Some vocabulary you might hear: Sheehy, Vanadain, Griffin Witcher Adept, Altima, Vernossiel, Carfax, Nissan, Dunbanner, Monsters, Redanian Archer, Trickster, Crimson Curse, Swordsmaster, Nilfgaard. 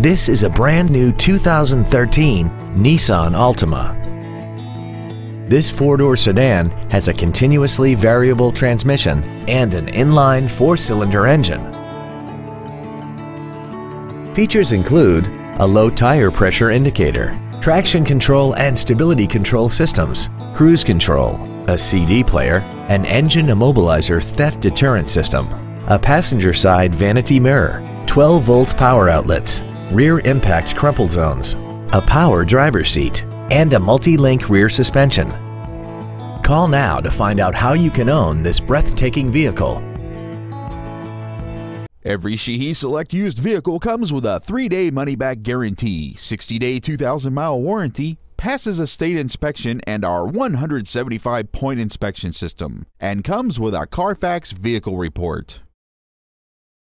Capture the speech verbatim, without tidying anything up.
This is a brand new two thousand thirteen Nissan Altima. This four-door sedan has a continuously variable transmission and an inline four-cylinder engine. Features include a low tire pressure indicator, traction control and stability control systems, cruise control, a C D player, an engine immobilizer theft deterrent system, a passenger side vanity mirror, twelve volt power outlets, rear impact crumple zones, a power driver's seat, and a multi-link rear suspension. Call now to find out how you can own this breathtaking vehicle. Every Sheehy Select used vehicle comes with a three day money-back guarantee, sixty day, two thousand mile warranty, passes a state inspection and our one hundred seventy-five point inspection system, and comes with a Carfax vehicle report.